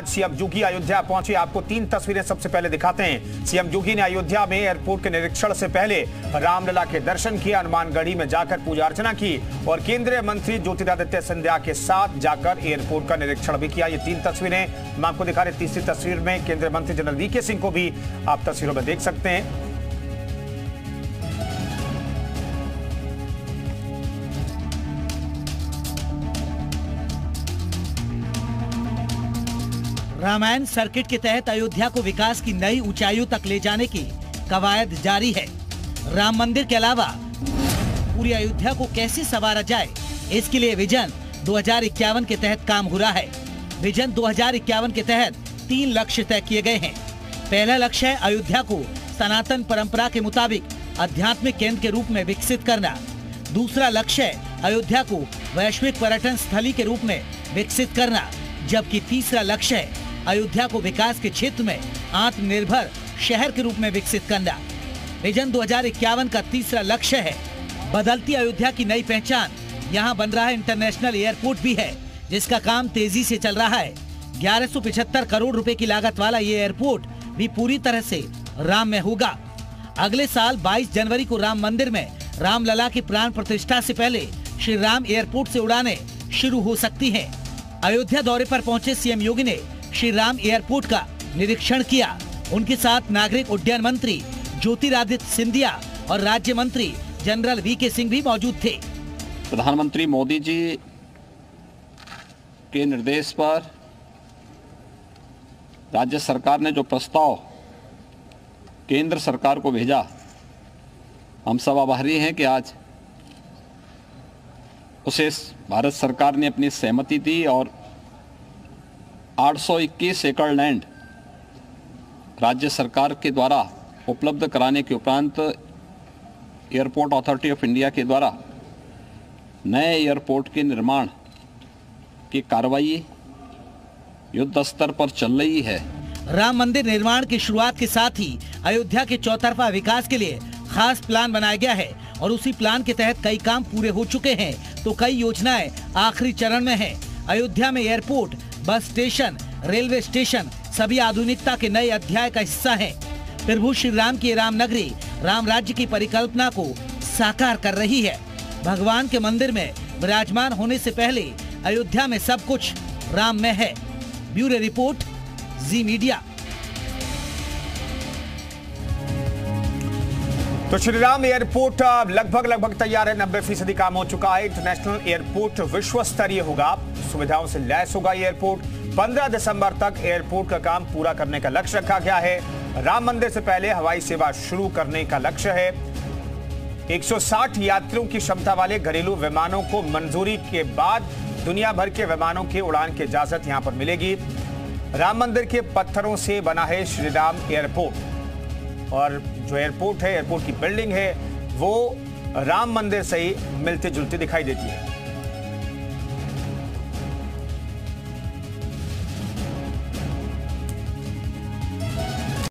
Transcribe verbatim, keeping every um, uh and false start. आज सीएम योगी अयोध्या पहुंचे, आपको तीन तस्वीरें सबसे पहले दिखाते हैं। सीएम योगी ने अयोध्या में एयरपोर्ट के निरीक्षण से पहले रामलला के दर्शन किए, हनुमानगढ़ी में जाकर पूजा अर्चना की और केंद्रीय मंत्री ज्योतिरादित्य सिंधिया के साथ जाकर एयरपोर्ट का निरीक्षण भी किया। ये तीन तस्वीरें हम आपको दिखा रहे। तीसरी तस्वीर में केंद्रीय मंत्री जनरल वी के सिंह को भी आप तस्वीरों में देख सकते हैं। रामायण सर्किट के तहत अयोध्या को विकास की नई ऊंचाइयों तक ले जाने की कवायद जारी है। राम मंदिर के अलावा पूरी अयोध्या को कैसे संवारा जाए, इसके लिए विजन दो हजार इक्यावन के तहत काम हो रहा है। विजन दो हजार इक्यावन के तहत तीन लक्ष्य तय किए गए हैं। पहला लक्ष्य है अयोध्या को सनातन परंपरा के मुताबिक आध्यात्मिक केंद्र के रूप में विकसित करना। दूसरा लक्ष्य है अयोध्या को वैश्विक पर्यटन स्थली के रूप में विकसित करना, जबकि तीसरा लक्ष्य है अयोध्या को विकास के क्षेत्र में आत्मनिर्भर शहर के रूप में विकसित करना। विजन दो हजार इक्यावन का तीसरा लक्ष्य है बदलती अयोध्या की नई पहचान। यहाँ बन रहा इंटरनेशनल एयरपोर्ट भी है, जिसका काम तेजी से चल रहा है। ग्यारह सौ पचहत्तर करोड़ रुपए की लागत वाला ये एयरपोर्ट भी पूरी तरह से राम में होगा। अगले साल बाईस जनवरी को राम मंदिर में रामलला की प्राण प्रतिष्ठा से पहले श्री राम एयरपोर्ट से उड़ाने शुरू हो सकती है। अयोध्या दौरे पर पहुंचे सीएम योगी ने श्री राम एयरपोर्ट का निरीक्षण किया। उनके साथ नागरिक उड्डयन मंत्री ज्योतिरादित्य सिंधिया और राज्य मंत्री जनरल वी के सिंह भी मौजूद थे। प्रधानमंत्री मोदी जी के निर्देश पर राज्य सरकार ने जो प्रस्ताव केंद्र सरकार को भेजा, हम सब आभारी हैं कि आज उसे भारत सरकार ने अपनी सहमति दी और आठ सौ इक्कीस एकड़ लैंड राज्य सरकार के द्वारा उपलब्ध कराने के उपरांत एयरपोर्ट अथॉरिटी ऑफ इंडिया के द्वारा नए एयरपोर्ट के निर्माण की कार्रवाई युद्ध स्तर पर चल रही है। राम मंदिर निर्माण की शुरुआत के साथ ही अयोध्या के चौतरफा विकास के लिए खास प्लान बनाया गया है और उसी प्लान के तहत कई काम पूरे हो चुके हैं तो कई योजनाएं आखिरी चरण में है। अयोध्या में airport, bus station, railway station सभी आधुनिकता के नए अध्याय का हिस्सा है। प्रभु श्री राम की राम नगरी राम राज्य की परिकल्पना को साकार कर रही है। भगवान के मंदिर में विराजमान होने से पहले अयोध्या में सब कुछ राम में है। ब्यूरो रिपोर्ट, जी मीडिया। तो श्रीराम एयरपोर्ट लगभग लगभग तैयार है, नब्बे फीसदी काम हो चुका है। इंटरनेशनल एयरपोर्ट विश्व स्तरीय होगा, सुविधाओं से लैस होगा एयरपोर्ट। पंद्रह दिसंबर तक एयरपोर्ट का काम पूरा करने का लक्ष्य रखा गया है। राम मंदिर से पहले हवाई सेवा शुरू करने का लक्ष्य है। एक सौ साठ यात्रियों की क्षमता वाले घरेलू विमानों को मंजूरी के बाद दुनिया भर के विमानों के उड़ान की इजाजत यहाँ पर मिलेगी। राम मंदिर के पत्थरों से बना है श्रीराम एयरपोर्ट और जो एयरपोर्ट है, एयरपोर्ट की बिल्डिंग है, वो राम मंदिर से ही मिलते जुलते दिखाई देती है।